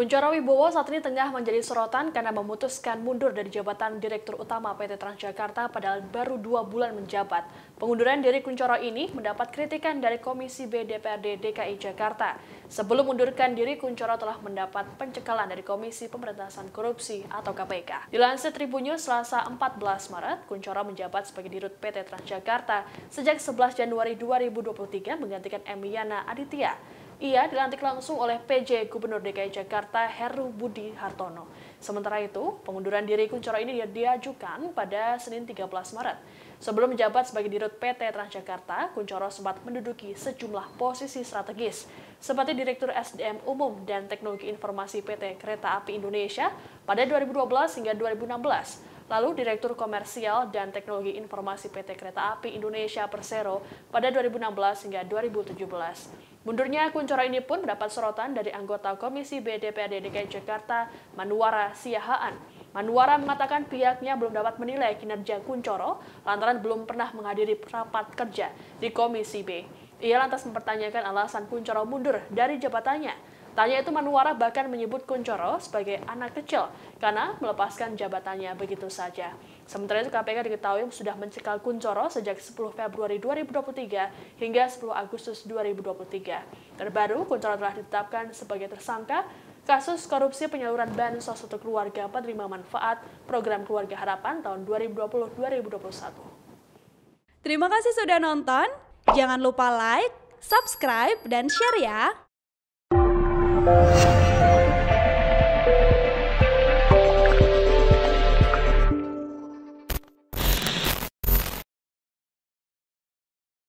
Kuncoro Wibowo saat ini tengah menjadi sorotan karena memutuskan mundur dari jabatan Direktur Utama PT Transjakarta padahal baru 2 bulan menjabat. Pengunduran diri Kuncoro ini mendapat kritikan dari Komisi B DPRD DKI Jakarta. Sebelum mundurkan diri, Kuncoro telah mendapat pencekalan dari Komisi Pemberantasan Korupsi atau KPK. Dilansir Tribunnews Selasa 14 Maret, Kuncoro menjabat sebagai Dirut PT Transjakarta sejak 11 Januari 2023 menggantikan M Yana Aditya. Ia dilantik langsung oleh PJ Gubernur DKI Jakarta Heru Budi Hartono. Sementara itu, pengunduran diri Kuncoro ini diajukan pada Senin 13 Maret. Sebelum menjabat sebagai Dirut PT Transjakarta, Kuncoro sempat menduduki sejumlah posisi strategis, seperti Direktur SDM Umum dan Teknologi Informasi PT Kereta Api Indonesia pada 2012 hingga 2016. Lalu Direktur Komersial dan Teknologi Informasi PT Kereta Api Indonesia Persero pada 2016 hingga 2017. Mundurnya Kuncoro ini pun mendapat sorotan dari anggota Komisi B DPRD DKI Jakarta, Manuara Siahaan. Manuara mengatakan pihaknya belum dapat menilai kinerja Kuncoro lantaran belum pernah menghadiri rapat kerja di Komisi B. Ia lantas mempertanyakan alasan Kuncoro mundur dari jabatannya. Tak hanya itu, Manuara bahkan menyebut Kuncoro sebagai anak kecil karena melepaskan jabatannya begitu saja. Sementara itu, KPK diketahui sudah mencekal Kuncoro sejak 10 Februari 2023 hingga 10 Agustus 2023. Terbaru, Kuncoro telah ditetapkan sebagai tersangka kasus korupsi penyaluran bansos untuk keluarga penerima manfaat Program Keluarga Harapan tahun 2020-2021. Terima kasih sudah nonton. Jangan lupa like, subscribe, dan share ya!